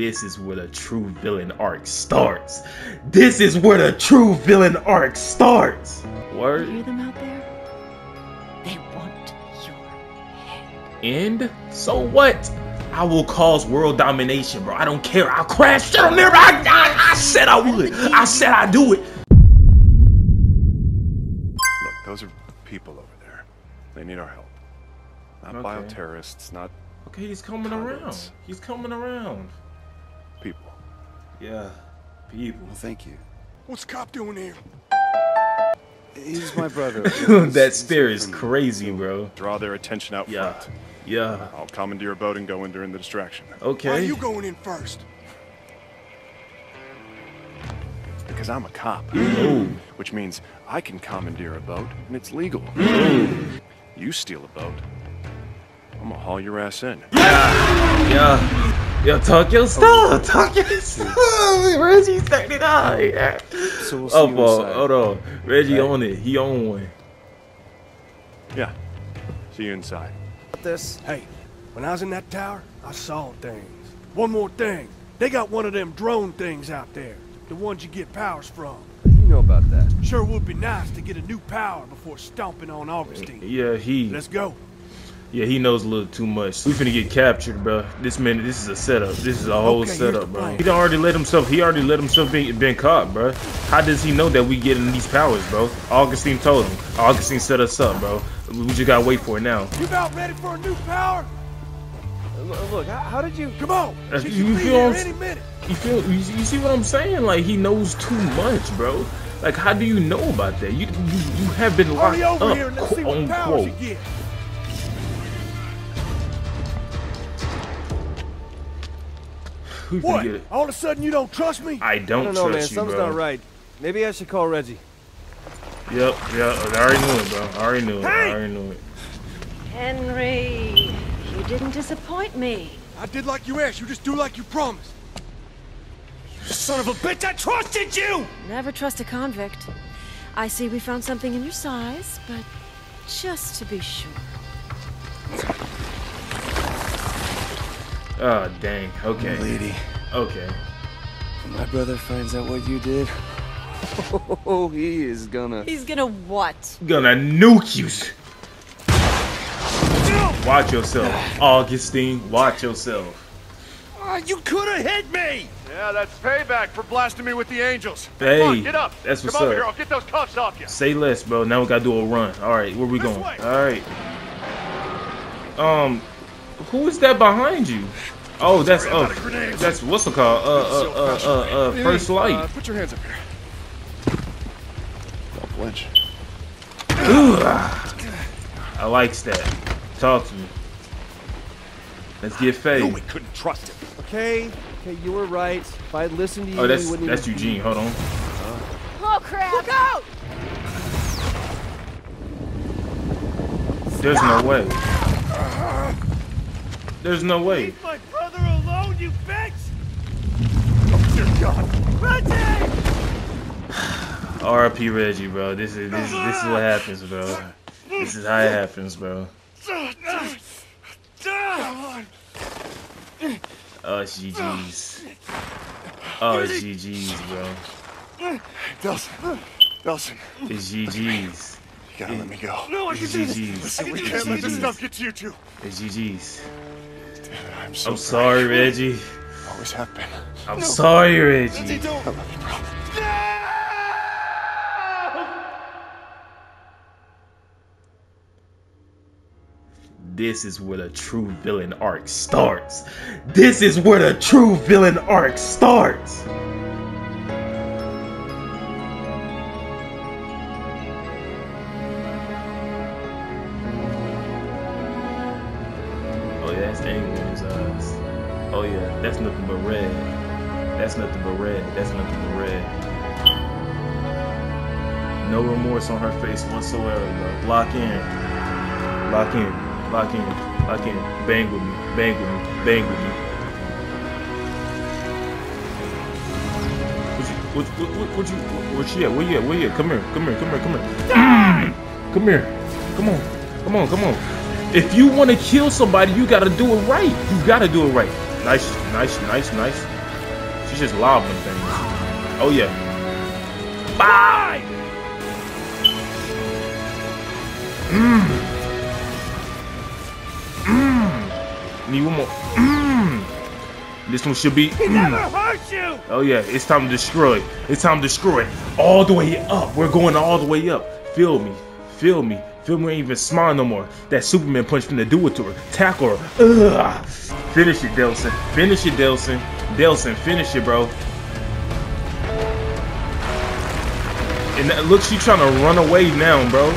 this is where the true villain arc starts. This is where the true villain arc starts. Word. You hear them out there? They want your head. And so what? I will cause world domination, bro. I don't care. I'll crash shit on there. I said I would. I said I'd do it. Look, those are people over there. They need our help. Not okay. Bioterrorists, not... Okay, he's coming around. He's coming around. People. Yeah, people. Well, thank you. What's Cop doing here? He's my brother. That stare is crazy, bro. Draw their attention out front. Yeah. I'll commandeer a boat and go in during the distraction. Okay. Why are you going in first? Because I'm a cop. Mm. Which means I can commandeer a boat, and it's legal. Mm. You steal a boat, I'm gonna haul your ass in. Yeah. Yeah. Yeah, talk your stuff. Talk your stuff. Reggie's 39. Yeah. So we'll see hold on. Reggie on it. He on one. Yeah. See you inside. This. Hey, when I was in that tower, I saw things. One more thing. They got one of them drone things out there. The ones you get powers from. You know about that. Sure would be nice to get a new power before stomping on Augustine. Yeah, he. Let's go. Yeah, he knows a little too much. We finna get captured, bro. This minute, this is a setup. This is a whole setup, bro. He already let himself. He already let himself been caught, bro. How does he know that we getting these powers, bro? Augustine told him. Augustine set us up, bro. We just gotta wait for it now. You about ready for a new power? Look, how did you? Come on. You feel? You feel? You see what I'm saying? Like he knows too much, bro. Like how do you know about that? You have been locked up, quote unquote. What? All of a sudden you don't trust me? I don't trust you, bro. Something's not right. Maybe I should call Reggie. Yep, I already knew it, bro. I already knew it. I already knew it. Henry, you didn't disappoint me. I did like you asked. You just do like you promised. Son of a bitch, I trusted you! Never trust a convict. I see we found something in your size, but just to be sure. Oh, dang. Okay. Lady. Okay. When my brother finds out what you did, oh, he is gonna... He's gonna what? Gonna nuke you. Watch yourself, Augustine. Watch yourself. You could have hit me! Yeah, that's payback for blasting me with the angels. Hey, come on, get up. That's what's up. Come over here. I'll get those cuffs off you. Say less, bro. Now we gotta do a run. All right, where we going? All right. Who is that behind you? Oh, that's that's what's it called? First light. Put your hands up here. Don't flinch. I likes that. Talk to me. Let's get fade. I knew we couldn't trust him. Okay, you were right. If I listened to you, you wouldn't. That's Eugene. Hold on. Oh crap! Look out! There's no way. There's no way. Leave my brother alone, you bitch! Oh dear God, Reggie! R.I.P. Reggie, bro. This is what happens, bro. This is how it happens, bro. Oh GGs. Oh GGs, bro. Delson. It's GGs. You gotta let me go. No, I can do this. We can't let this stuff get to you two. It's GGs. I'm sorry, Reggie. Always have been. I'm sorry, Reggie. I love you, bro. This is where the true villain arc starts. This is where the true villain arc starts. That's nothing but red. That's nothing but red. That's nothing but red. No remorse on her face whatsoever, bro. Lock in. Lock in. Lock in. Lock in. Bang with me. Bang with me. Bang with me. Where you at? Come here. Come here. Come here. Come here. Come here. Come on. Come on. Come on. If you want to kill somebody, you gotta do it right. You gotta do it right. Nice, nice, nice, nice. She's just lobbing things. Oh yeah. Bye! Need one more. This one should be. It never hurt you. Oh yeah, it's time to destroy. It's time to destroy all the way up. We're going all the way up. Feel me. Feel me. Feel me. Ain't even smile no more. That Superman punch finna do it to her. Tackle her. Ugh. Finish it, Delson. Finish it, Delson. Delson, finish it, bro. And that, look, she trying to run away now, bro.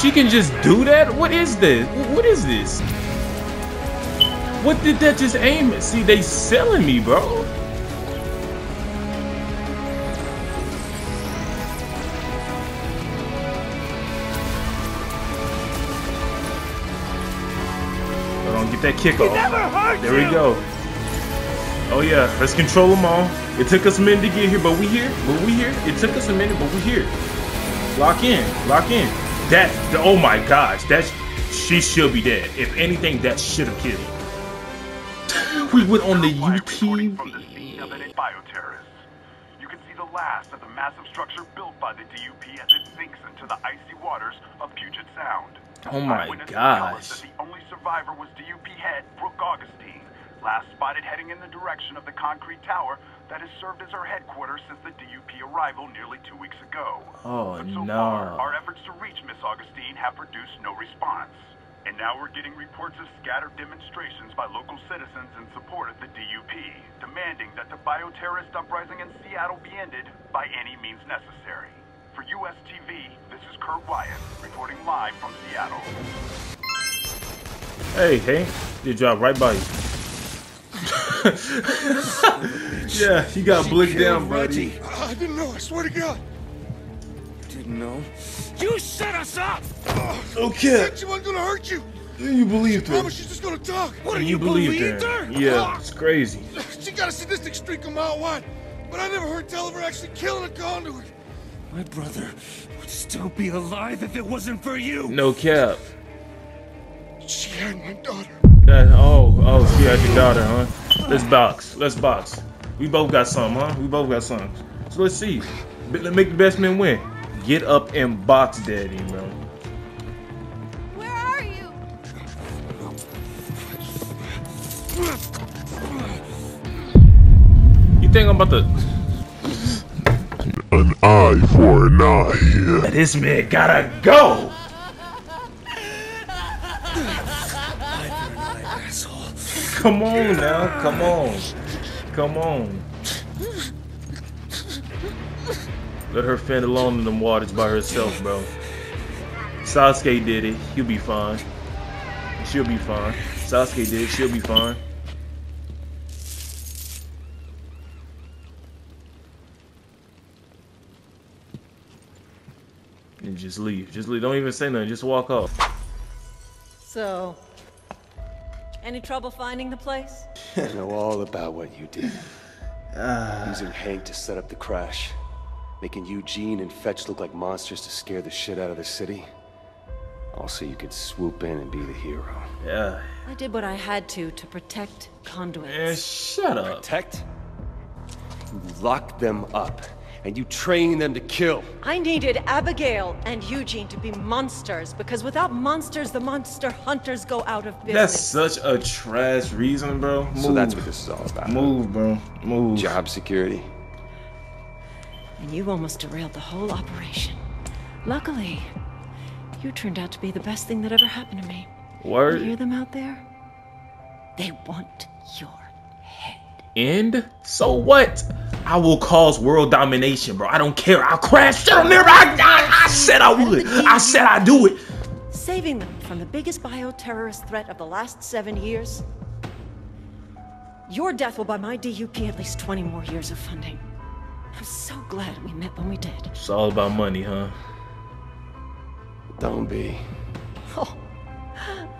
She can just do that? What is this? What is this? What did that just aim at? See, they selling me, bro. Hold on, get that kick off. There we go. Oh yeah, let's control them all. It took us a minute to get here, but we here. But we here. It took us a minute, but we here. Lock in. Lock in. That, oh my gosh, that's, she should be dead. If anything, that should have killed. We went on the UTV. From the scene of an bioterrorist. You can see the last of the massive structure built by the DUP as it sinks into the icy waters of Puget Sound. Oh my gosh. That the only survivor was DUP head Brooke Augustine, last spotted heading in the direction of the concrete tower that has served as our headquarters since the DUP arrival nearly 2 weeks ago. Oh, but so far, our efforts to reach Miss Augustine have produced no response. And now we're getting reports of scattered demonstrations by local citizens in support of the DUP, demanding that the bioterrorist uprising in Seattle be ended by any means necessary. For USTV, this is Kurt Wyatt, reporting live from Seattle. Hey, hey, you dropped right by you. Yeah, he got blicked down, buddy. I didn't know, I swear to God. Didn't know? You set us up! Okay. I said she wasn't gonna hurt you. You believed her. She's just gonna talk. What, you believed her? Yeah, it's crazy. She got a sadistic streak a mile wide, but I never heard tell of her actually killing a conduit. My brother would still be alive if it wasn't for you. No cap. She had my daughter. That, oh, she had your daughter, huh? Let's box. Let's box. We both got some, huh? We both got some. So let's see. Let's make the best man win. Get up and box, daddy, bro. Where are you? You think I'm about to? An eye for an eye. This man gotta go. Come on now, come on, come on. Let her fend alone in them waters by herself, bro. Sasuke did it, he'll be fine. She'll be fine. Sasuke did it, she'll be fine. And just leave, just leave. Don't even say nothing, just walk off. So... any trouble finding the place? I know all about what you did. Using Hank to set up the crash. Making Eugene and Fetch look like monsters to scare the shit out of the city. Also, you could swoop in and be the hero. Yeah. I did what I had to protect conduits. Man, shut up. Protect? You lock them up. And you train them to kill. I needed Abigail and Eugene to be monsters, because without monsters, the monster hunters go out of business. That's such a trash reason, bro. Move. So that's what this is all about. Move, bro. Move. Job security. And you almost derailed the whole operation. Luckily, you turned out to be the best thing that ever happened to me. Word. You hear them out there? They want your head. End? So what? I will cause world domination, bro. I don't care. I'll crash shit on there. I said I would. I said I'd do it. Saving them from the biggest bioterrorist threat of the last 7 years. Your death will buy my DUP at least 20 more years of funding. I'm so glad we met when we did. It's all about money, huh? Don't be. Oh,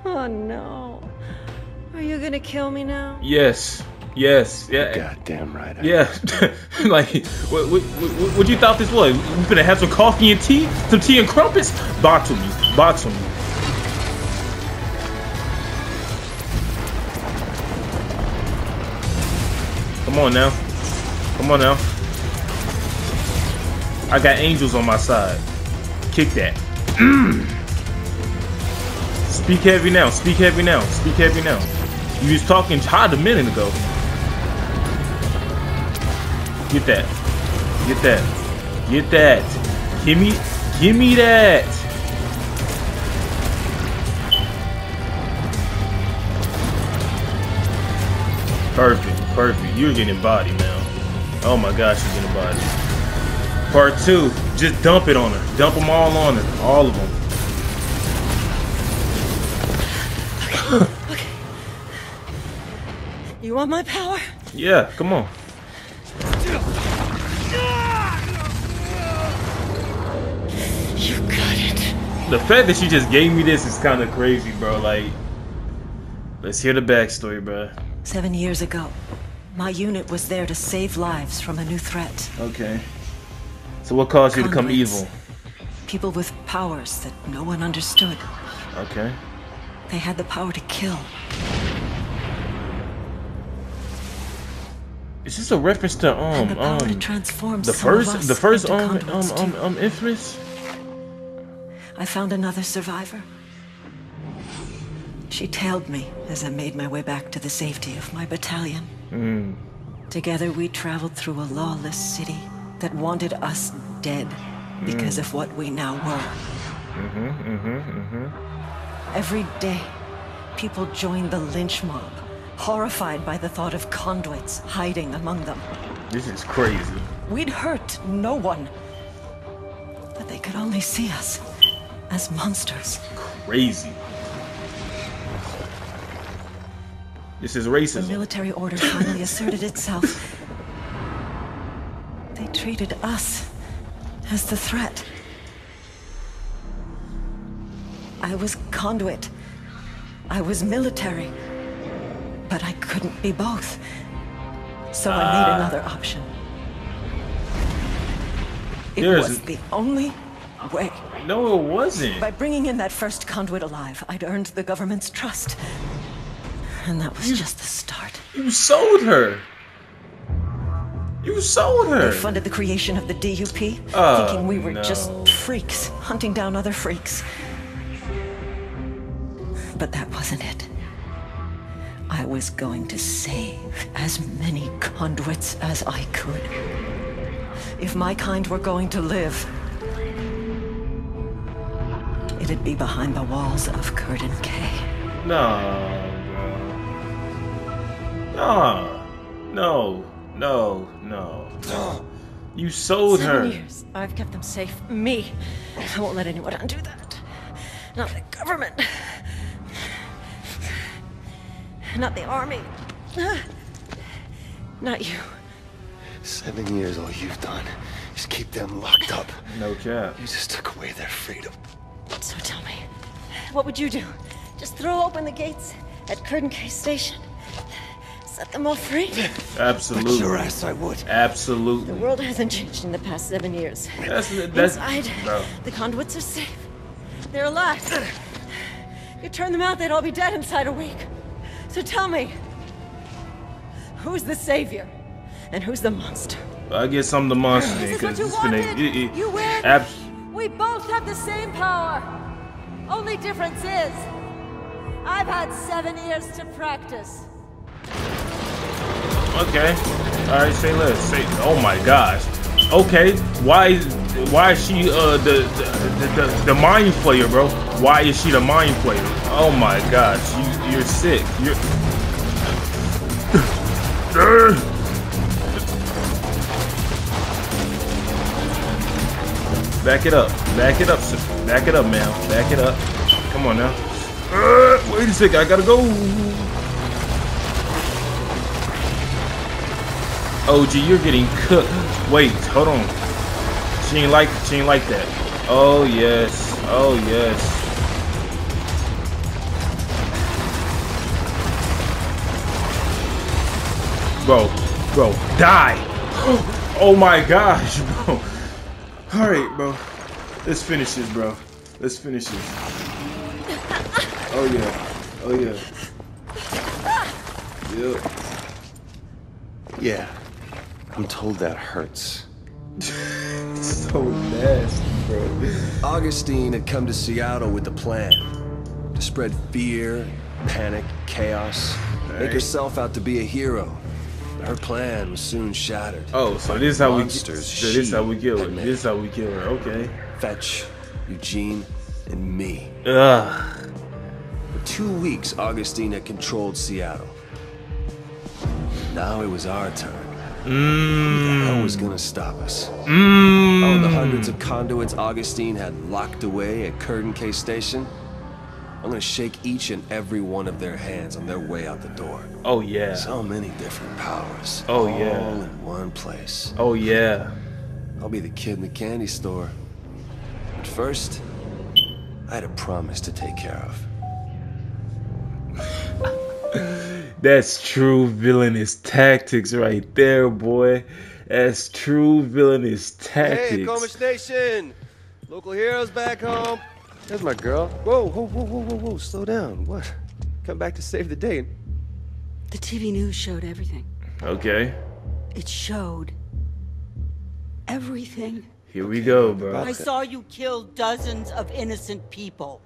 oh no. Are you gonna kill me now? Yes. Yes, yeah. Goddamn right. Yeah. Like, what you thought this was? We gonna have some coffee and tea? Some tea and crumpets? Box with me. Box with me. Come on now. Come on now. I got angels on my side. Kick that. Speak heavy now. Speak heavy now. Speak heavy now. You was talking hot a minute ago. Get that. Get that. Get that. Gimme that. Perfect. Perfect. You're getting bodied now. Oh my gosh, you're getting bodied. Part 2, just dump it on her. Dump them all on her. All of them. Okay. You want my power? Yeah, come on. You got it. The fact that she just gave me this is kind of crazy, bro. Like, let's hear the backstory, bro. 7 years ago, my unit was there to save lives from a new threat. Okay. So what caused you to become evil? People with powers that no one understood. Okay. They had the power to kill. Is this a reference to and the power to transform the first Infamous? I found another survivor. She tailed me as I made my way back to the safety of my battalion. Mm. Together we traveled through a lawless city that wanted us dead because of what we now were. Every day, people joined the lynch mob, horrified by the thought of conduits hiding among them. This is crazy. We'd hurt no one, but they could only see us as monsters. Crazy. This is racism. The military order finally asserted itself. They treated us as the threat. I was conduit. I was military. But I couldn't be both. So I made another option. It was the only way. No, it wasn't. By bringing in that first conduit alive, I'd earned the government's trust. And that was just the start. You sold her. You sold her! They funded the creation of the DUP, thinking we were just freaks hunting down other freaks. But that wasn't it. I was going to save as many conduits as I could. If my kind were going to live, it'd be behind the walls of Curdun Cay. No. You sold her. 7 years. I've kept them safe. Me. I won't let anyone undo that. Not the government. Not the army. Not you. 7 years, all you've done is keep them locked up. No cap. You just took away their freedom. So tell me, what would you do? Just throw open the gates at Curdun Cay Station? Set them all free? Absolutely. But your ass, I would. Absolutely. The world hasn't changed in the past 7 years. Inside, the conduits are safe. They're alive. You turn them out, they'd all be dead inside a week. So tell me, who's the savior and who's the monster? I guess I'm the monster. This is what you wanted. You win. We both have the same power. Only difference is, I've had 7 years to practice. Okay. Alright, say less. Say, oh my gosh. Okay, why is she the mind flayer, bro? Why is she the mind flayer? Oh my gosh, you're sick. You're back it up. Back it up, sir. Back it up, man. Back it up. Come on now. Wait a sec, I gotta go. OG, you're getting cooked. Wait, hold on. She ain't like that. Oh yes. Oh yes. Bro, die! Oh my gosh, bro. Alright, bro. Let's finish this, bro. Let's finish this. Oh yeah. Oh yeah. Yep. Yeah, I'm told that hurts. So nasty, bro. Augustine had come to Seattle with a plan to spread fear, panic, chaos, make herself out to be a hero. Her plan was soon shattered. Oh, so this is how we kill her. This is how we kill her. Okay. Fetch, Eugene, and me. Ugh. For 2 weeks, Augustine had controlled Seattle. Now it was our turn. Who the hell was gonna stop us? Oh, the hundreds of conduits Augustine had locked away at Curdun Cay Station. I'm gonna shake each and every one of their hands on their way out the door. Oh yeah. So many different powers. Oh yeah. All in one place. Oh yeah. I'll be the kid in the candy store. But first, I had a promise to take care of. That's true villainous tactics right there, boy. That's true villainous tactics. Hey, Akomish Nation! Local heroes back home. There's my girl. Whoa, whoa, whoa, whoa, whoa, whoa. Slow down. What? Come back to save the day. The TV news showed everything. Okay. It showed everything. Here we go, bro. I saw you kill dozens of innocent people.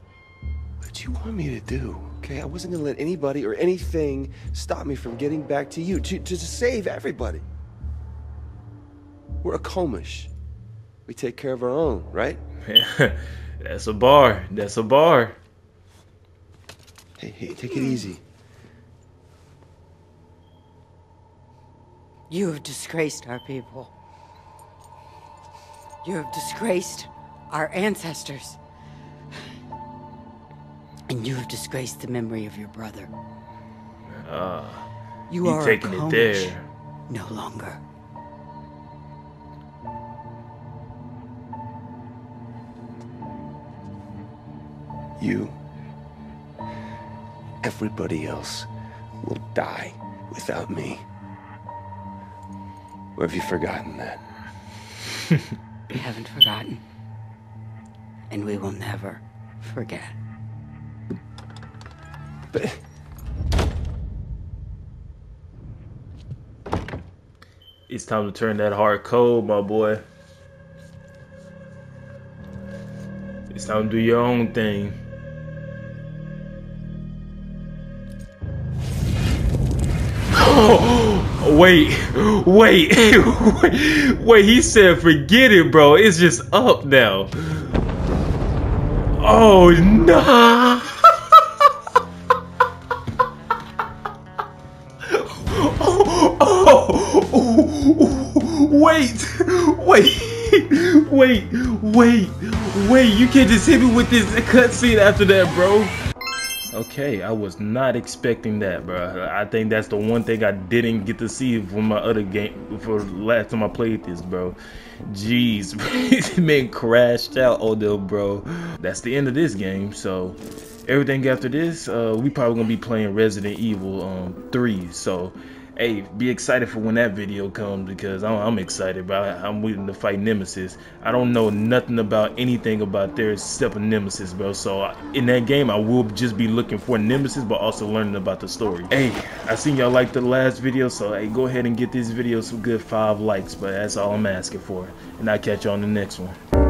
What do you want me to do? Okay, I wasn't gonna let anybody or anything stop me from getting back to you, to save everybody. We're Akomish. We take care of our own, right? That's a bar. That's a bar. Hey, hey, take it easy. You have disgraced our people. You have disgraced our ancestors. And you have disgraced the memory of your brother. You are taking it there. No longer. You, everybody else, will die without me. Or have you forgotten that? We haven't forgotten. And we will never forget. But it's time to turn that hard code, my boy. It's time to do your own thing. Oh, wait, he said forget it, bro. It's just up now. Oh no. Wait, you can't just hit me with this cutscene after that, bro. Okay, I was not expecting that, bro. I think that's the one thing I didn't get to see from my other game, for last time I played this, bro. Jeez, man crashed out, Odell, bro. That's the end of this game, so everything after this, we probably gonna be playing Resident Evil 3, so hey, be excited for when that video comes, because I'm excited, bro. I'm willing to fight Nemesis. I don't know nothing about anything about there except Nemesis, bro. So in that game, I will just be looking for Nemesis, but also learning about the story. Hey, I seen y'all like the last video, so hey, go ahead and get this video some good 5 likes, but that's all I'm asking for. And I'll catch you on the next one.